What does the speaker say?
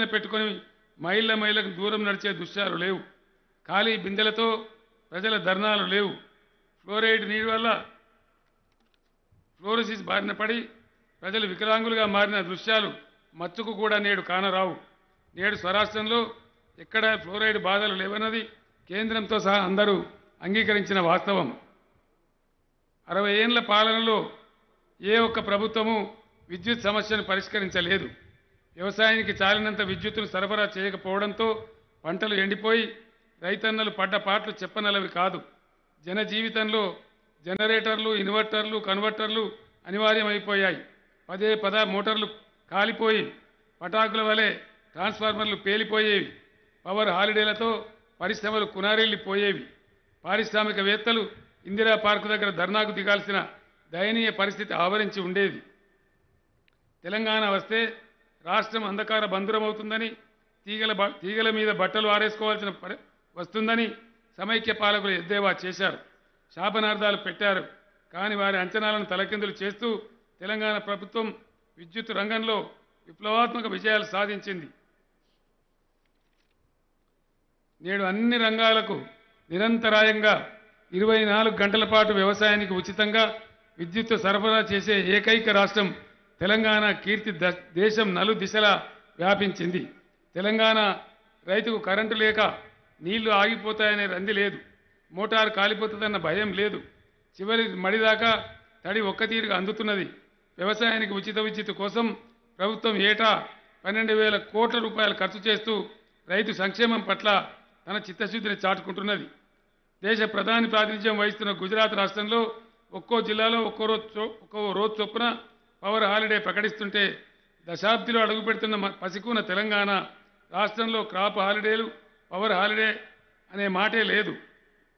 నెత్తిన పెట్టుకొని మైళ్ళ మైళ్ళకు దూరం నడిచే దుశ్చారు లేవు. ఖాళీ బిందెలతో ప్రజల ధర్నాలు లేవు. ఫ్లోరైడ్ నీరు వల్ల ఫ్లోరోసిస్ బారిన పడి ప్రజలు వికలాంగులుగా మారిన దృశ్యాలు మత్తుకు కూడా నేడు కానరావు. నేడు స్వరాష్ట్రంలో ఎక్కడ ఫ్లోరైడ్ బాధలు లేవన్నది కేంద్రంతో సహా అందరూ అంగీకరించిన వాస్తవం. 60 ఏళ్ల పాలనలో ఏ ఒక్క ప్రభుత్వము విద్యుత్ సమస్యను పరిష్కరించలేదు. వ్యవసాయానికి చాలినంత విద్యుత్తును సరఫరా చేయకపోవడంతో పంటలు ఎండిపోయి రైతన్నలు పడ్డ పాట్లు చెప్పనలవి కాదు. జన జీవితంలో జనరేటర్లు, ఇన్వర్టర్లు, కన్వర్టర్లు అనివార్యమైపోయాయి. 10 మోటార్లు కాలిపోయి పటాకుల వలె ట్రాన్స్ఫార్మర్లు పేలిపోయేవి. పవర్ హాలిడేలతో పరిశ్రమలు కునారిల్లిపోయేవి. పారిశ్రామికవేత్తలు ఇందిరా పార్కు దగ్గర ధర్నాకు దిగాల్సిన దయనీయ పరిస్థితి ఆవరించి ఉండేది. తెలంగాణ వస్తే రాష్ట్రం అంధకార బంధురమవుతుందని, తీగల మీద బట్టలు ఆరేసుకోవాల్సిన వస్తుందని సమైక్య పాలకులు ఎద్దేవా చేశారు, శాపనార్థాలు పెట్టారు. కానీ వారి అంచనాలను తలకిందులు చేస్తూ తెలంగాణ ప్రభుత్వం విద్యుత్ రంగంలో విప్లవాత్మక విజయాలు సాధించింది. నేడు అన్ని రంగాలకు నిరంతరాయంగా 24 గంటల పాటు వ్యవసాయానికి ఉచితంగా విద్యుత్ సరఫరా చేసే ఏకైక రాష్ట్రం తెలంగాణ కీర్తి దేశం నలు దిశలా వ్యాపించింది. తెలంగాణ రైతుకు కరెంటు లేక నీళ్లు ఆగిపోతాయనే రంది లేదు. మోటారు కాలిపోతుందన్న భయం లేదు. చివరి మడిదాకా తడి ఒక్కతీరుగా అందుతున్నది. వ్యవసాయానికి ఉచిత విద్యుత్ కోసం ప్రభుత్వం ఏటా 12,000 కోట్ల రూపాయలు ఖర్చు చేస్తూ రైతు సంక్షేమం పట్ల తన చిత్తశుద్ధిని చాటుకుంటున్నది. దేశ ప్రధాని ప్రాతినిధ్యం వహిస్తున్న గుజరాత్ రాష్ట్రంలో ఒక్కో జిల్లాలో ఒక్కో రోజు చొప్పున పవర్ హాలిడే ప్రకటిస్తుంటే, దశాబ్దిలో అడుగు పెడుతున్న పసికూన తెలంగాణ రాష్ట్రంలో క్రాప్ హాలిడేలు, పవర్ హాలిడే అనే మాటే లేదు.